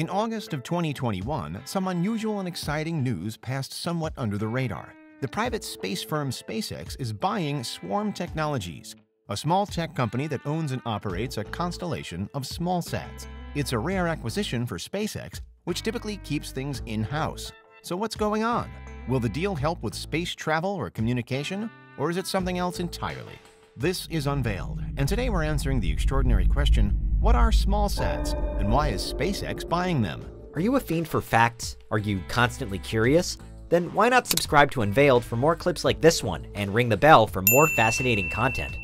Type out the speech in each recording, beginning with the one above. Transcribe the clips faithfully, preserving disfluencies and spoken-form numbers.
In August of twenty twenty-one, some unusual and exciting news passed somewhat under the radar. The private space firm SpaceX is buying Swarm Technologies, a small tech company that owns and operates a constellation of SmallSats. It's a rare acquisition for SpaceX, which typically keeps things in-house. So what's going on? Will the deal help with space travel or communication, or is it something else entirely? This is Unveiled, and today we're answering the extraordinary question, what are SmallSats, and why is SpaceX buying them? Are you a fiend for facts? Are you constantly curious? Then why not subscribe to Unveiled for more clips like this one and ring the bell for more fascinating content.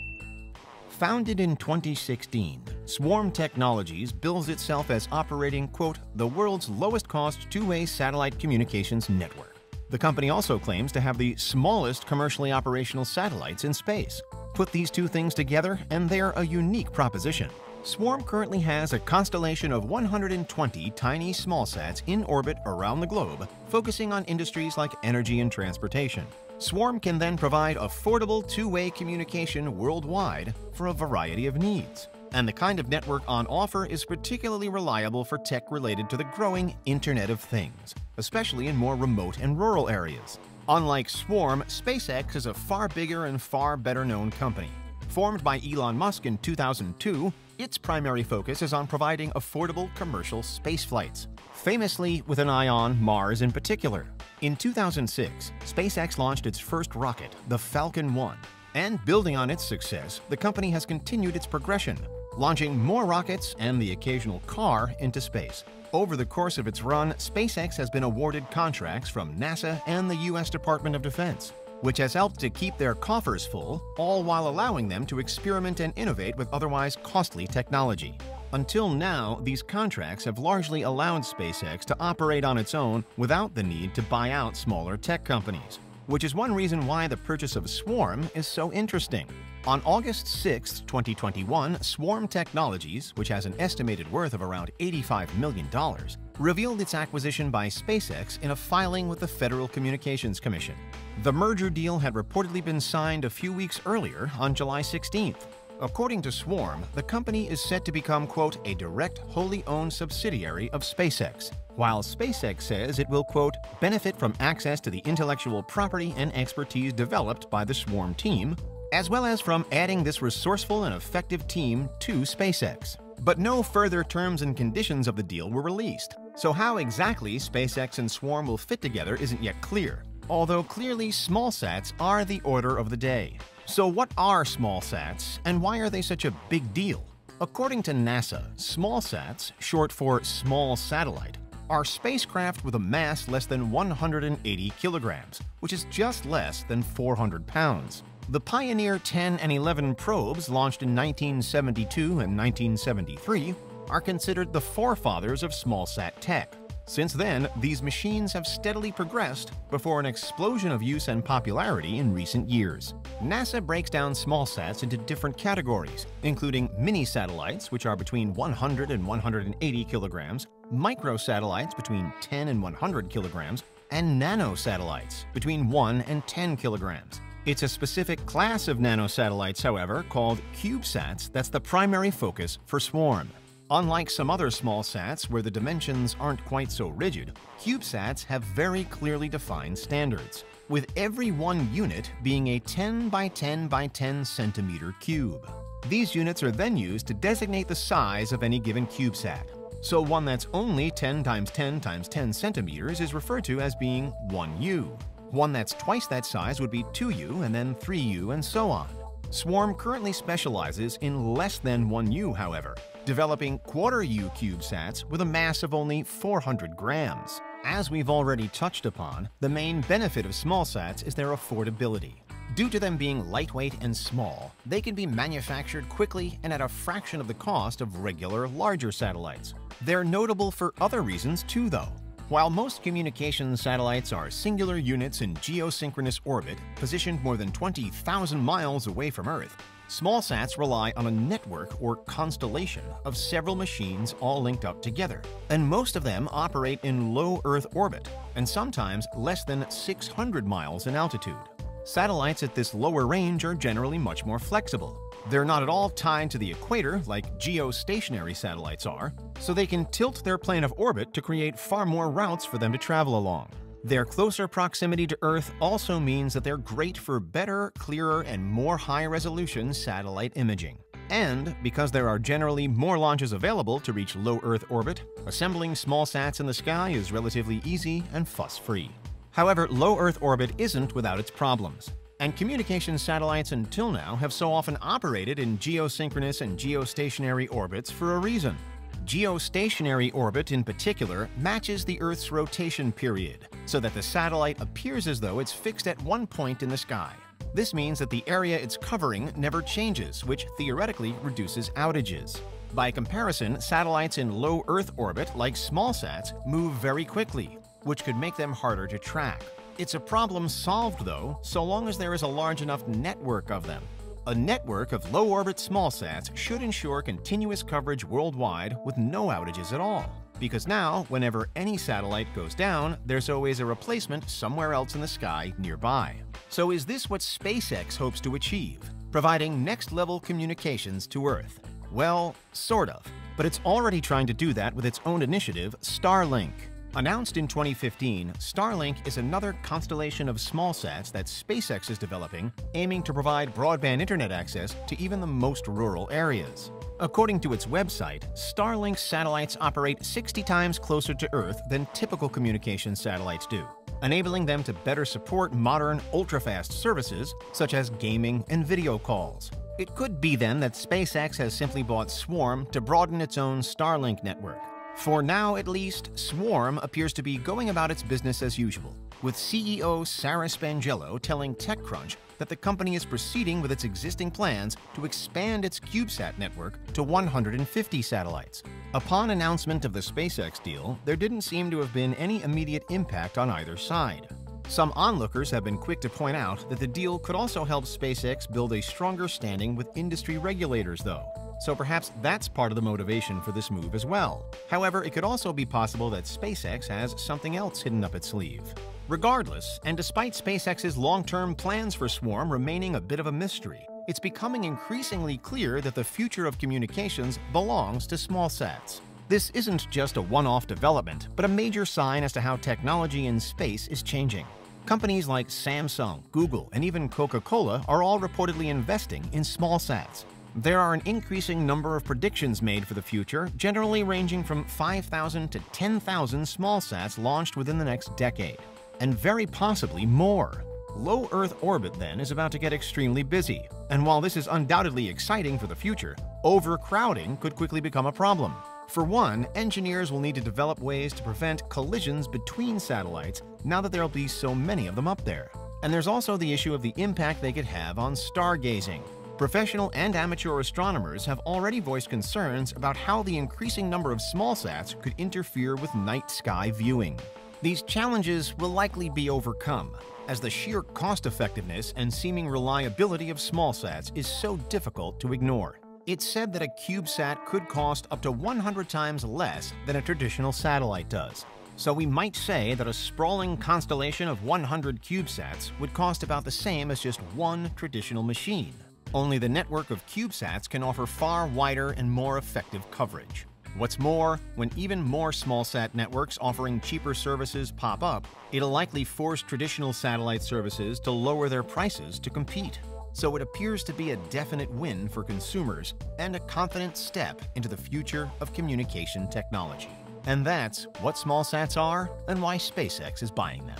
Founded in twenty sixteen, Swarm Technologies bills itself as operating, quote, the world's lowest cost two-way satellite communications network. The company also claims to have the smallest commercially operational satellites in space. Put these two things together and they're a unique proposition. Swarm currently has a constellation of one hundred twenty tiny SmallSats in orbit around the globe, focusing on industries like energy and transportation. Swarm can then provide affordable two-way communication worldwide for a variety of needs. And the kind of network on offer is particularly reliable for tech related to the growing Internet of Things, especially in more remote and rural areas. Unlike Swarm, SpaceX is a far bigger and far better known company. Formed by Elon Musk in two thousand two, its primary focus is on providing affordable commercial space flights, famously with an eye on Mars in particular. In two thousand six, SpaceX launched its first rocket, the Falcon one, and building on its success, the company has continued its progression, launching more rockets and the occasional car into space. Over the course of its run, SpaceX has been awarded contracts from NASA and the U S Department of Defense, which has helped to keep their coffers full, all while allowing them to experiment and innovate with otherwise costly technology. Until now, these contracts have largely allowed SpaceX to operate on its own without the need to buy out smaller tech companies, which is one reason why the purchase of Swarm is so interesting. On August sixth, twenty twenty-one, Swarm Technologies, which has an estimated worth of around eighty-five million dollars, revealed its acquisition by SpaceX in a filing with the Federal Communications Commission. The merger deal had reportedly been signed a few weeks earlier on July sixteenth. According to Swarm, the company is set to become, quote, a direct, wholly owned subsidiary of SpaceX, while SpaceX says it will, quote, benefit from access to the intellectual property and expertise developed by the Swarm team, as well as from adding this resourceful and effective team to SpaceX. But no further terms and conditions of the deal were released, so how exactly SpaceX and Swarm will fit together isn't yet clear, although clearly SmallSats are the order of the day. So what are SmallSats, and why are they such a big deal? According to NASA, SmallSats, short for small satellite, are spacecraft with a mass less than one hundred eighty kilograms, which is just less than four hundred pounds. The Pioneer ten and eleven probes, launched in nineteen seventy-two and nineteen seventy-three, are considered the forefathers of SmallSat tech. Since then, these machines have steadily progressed before an explosion of use and popularity in recent years. NASA breaks down SmallSats into different categories, including mini-satellites, which are between one hundred and one hundred eighty kilograms, microsatellites between ten and one hundred kilograms, and nanosatellites between one and ten kilograms. It's a specific class of nanosatellites, however, called CubeSats, that's the primary focus for Swarm. Unlike some other SmallSats where the dimensions aren't quite so rigid, CubeSats have very clearly defined standards, with every one unit being a ten by ten by ten centimeter cube. These units are then used to designate the size of any given CubeSat, so one that's only ten times ten times ten centimeters is referred to as being one U. One that's twice that size would be two U and then three U and so on. Swarm currently specializes in less than one U, however, developing quarter U CubeSats with a mass of only four hundred grams. As we've already touched upon, the main benefit of SmallSats is their affordability. Due to them being lightweight and small, they can be manufactured quickly and at a fraction of the cost of regular, larger satellites. They're notable for other reasons too, though. While most communication satellites are singular units in geosynchronous orbit, positioned more than twenty thousand miles away from Earth, SmallSats rely on a network or constellation of several machines all linked up together, and most of them operate in low Earth orbit and sometimes less than six hundred miles in altitude. Satellites at this lower range are generally much more flexible. They're not at all tied to the equator like geostationary satellites are, so they can tilt their plane of orbit to create far more routes for them to travel along. Their closer proximity to Earth also means that they're great for better, clearer, and more high-resolution satellite imaging. And because there are generally more launches available to reach low Earth orbit, assembling small sats in the sky is relatively easy and fuss-free. However, low Earth orbit isn't without its problems, and communication satellites until now have so often operated in geosynchronous and geostationary orbits for a reason. Geostationary orbit, in particular, matches the Earth's rotation period, so that the satellite appears as though it's fixed at one point in the sky. This means that the area it's covering never changes, which theoretically reduces outages. By comparison, satellites in low Earth orbit, like SmallSats, move very quickly, which could make them harder to track. It's a problem solved, though, so long as there is a large enough network of them. A network of low-orbit SmallSats should ensure continuous coverage worldwide with no outages at all. Because now, whenever any satellite goes down, there's always a replacement somewhere else in the sky nearby. So is this what SpaceX hopes to achieve, providing next-level communications to Earth? Well, sort of. But it's already trying to do that with its own initiative, Starlink. Announced in twenty fifteen, Starlink is another constellation of SmallSats that SpaceX is developing, aiming to provide broadband internet access to even the most rural areas. According to its website, Starlink satellites operate sixty times closer to Earth than typical communication satellites do, enabling them to better support modern, ultra-fast services such as gaming and video calls. It could be then that SpaceX has simply bought Swarm to broaden its own Starlink network. For now, at least, Swarm appears to be going about its business as usual, with C E O Sarah Spangelo telling TechCrunch that the company is proceeding with its existing plans to expand its CubeSat network to one hundred fifty satellites. Upon announcement of the SpaceX deal, there didn't seem to have been any immediate impact on either side. Some onlookers have been quick to point out that the deal could also help SpaceX build a stronger standing with industry regulators, though. So perhaps that's part of the motivation for this move as well. However, it could also be possible that SpaceX has something else hidden up its sleeve. Regardless, and despite SpaceX's long-term plans for Swarm remaining a bit of a mystery, it's becoming increasingly clear that the future of communications belongs to SmallSats. This isn't just a one-off development, but a major sign as to how technology in space is changing. Companies like Samsung, Google, and even Coca-Cola are all reportedly investing in SmallSats. There are an increasing number of predictions made for the future, generally ranging from five thousand to ten thousand SmallSats launched within the next decade, and very possibly more. Low Earth orbit, then, is about to get extremely busy, and while this is undoubtedly exciting for the future, overcrowding could quickly become a problem. For one, engineers will need to develop ways to prevent collisions between satellites now that there'll be so many of them up there. And there's also the issue of the impact they could have on stargazing. Professional and amateur astronomers have already voiced concerns about how the increasing number of SmallSats could interfere with night sky viewing. These challenges will likely be overcome, as the sheer cost-effectiveness and seeming reliability of SmallSats is so difficult to ignore. It's said that a CubeSat could cost up to one hundred times less than a traditional satellite does. So we might say that a sprawling constellation of one hundred CubeSats would cost about the same as just one traditional machine. Only the network of CubeSats can offer far wider and more effective coverage. What's more, when even more SmallSat networks offering cheaper services pop up, it'll likely force traditional satellite services to lower their prices to compete. So it appears to be a definite win for consumers and a confident step into the future of communication technology. And that's what SmallSats are and why SpaceX is buying them.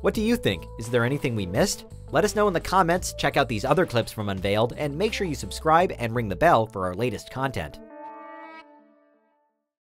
What do you think? Is there anything we missed? Let us know in the comments, check out these other clips from Unveiled, and make sure you subscribe and ring the bell for our latest content.